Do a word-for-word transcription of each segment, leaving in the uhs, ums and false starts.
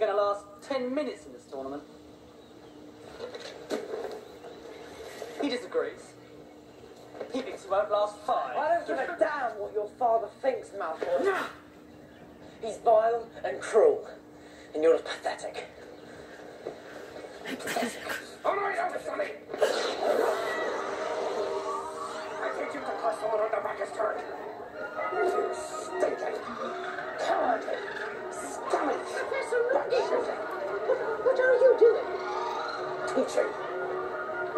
going to last ten minutes in this tournament. He disagrees. He thinks it won't last five. I don't give a damn what your father thinks, Malfoy. No. He's vile and cruel, and you're pathetic. Pathetic. All right, Alistair. I think you can pass over on the Raggers' turn. You stinking, cowardly, scummy, Professor Ruggie. What are you doing? Teaching. Is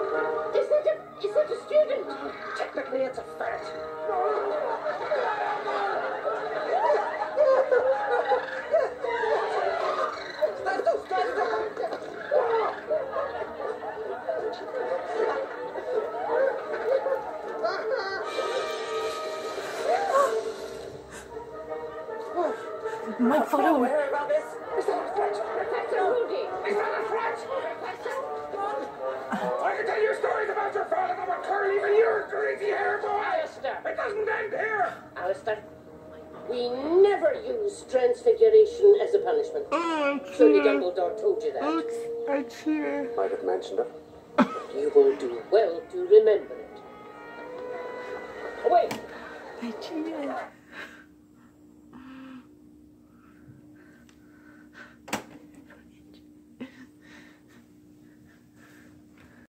that a, is that a student? Technically, it's a fact. That's so strange. My father will hear about this. Is that a threat? Professor Moody. Is that a threat? I can tell you stories about your father that would curl even your greasy hair, boy! Alistair! It doesn't end here! Alistair, we never use transfiguration as a punishment. Oh, I Surely Dumbledore told you that. Oh, I cheer. Might have mentioned it. You will do well to remember it. Away! I cheer.